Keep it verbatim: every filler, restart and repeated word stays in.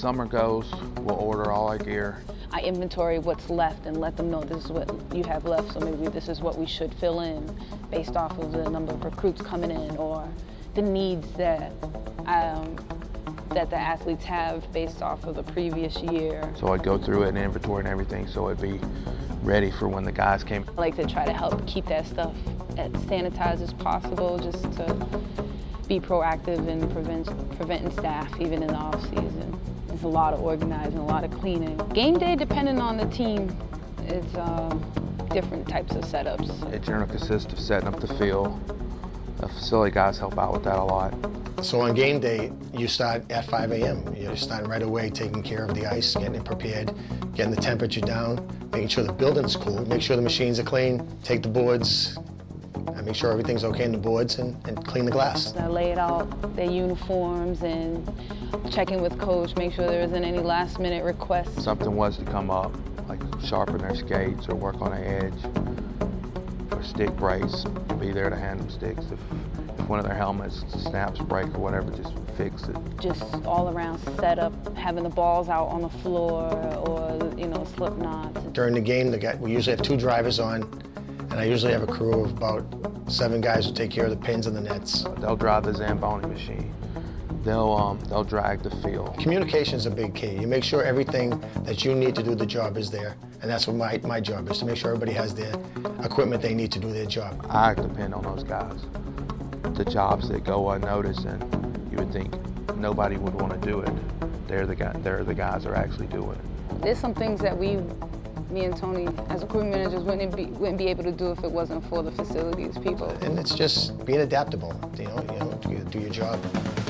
summer goes, we'll order all our gear. I inventory what's left and let them know this is what you have left, so maybe this is what we should fill in based off of the number of recruits coming in or the needs that um, that the athletes have based off of the previous year. So I'd go through it and inventory and everything so it'd be ready for when the guys came. I like to try to help keep that stuff as sanitized as possible, just to be proactive in prevent, preventing staff, even in the off season. There's a lot of organizing, a lot of cleaning. Game day, depending on the team, it's uh, different types of setups. It generally consists of setting up the field. The facility guys help out with that a lot. So on game day, you start at five A M You're starting right away, taking care of the ice, getting it prepared, getting the temperature down, making sure the building's cool, make sure the machines are clean, take the boards, I make sure everything's okay in the boards and, and clean the glass. I laid out their uniforms and check in with coach, make sure there isn't any last minute requests. If something was to come up, like sharpen their skates or work on an edge or stick brace, be there to hand them sticks. If, if one of their helmets snaps, break, or whatever, just fix it. Just all around setup, having the balls out on the floor or, you know, slip knots. During the game, the guy, we usually have two drivers on, and I usually have a crew of about seven guys who take care of the pins and the nets. They'll drive the Zamboni machine. They'll, um, they'll drag the field. Communication's a big key. You make sure everything that you need to do the job is there, and that's what my, my job is, to make sure everybody has their equipment they need to do their job. I depend on those guys. The jobs that go unnoticed, and you would think nobody would want to do it. They're the, guy, they're the guys that are actually doing it. There's some things that we me and Tony, as equipment managers, wouldn't be, wouldn't be able to do if it wasn't for the facilities people. And it's just being adaptable, you know, you know, do your job.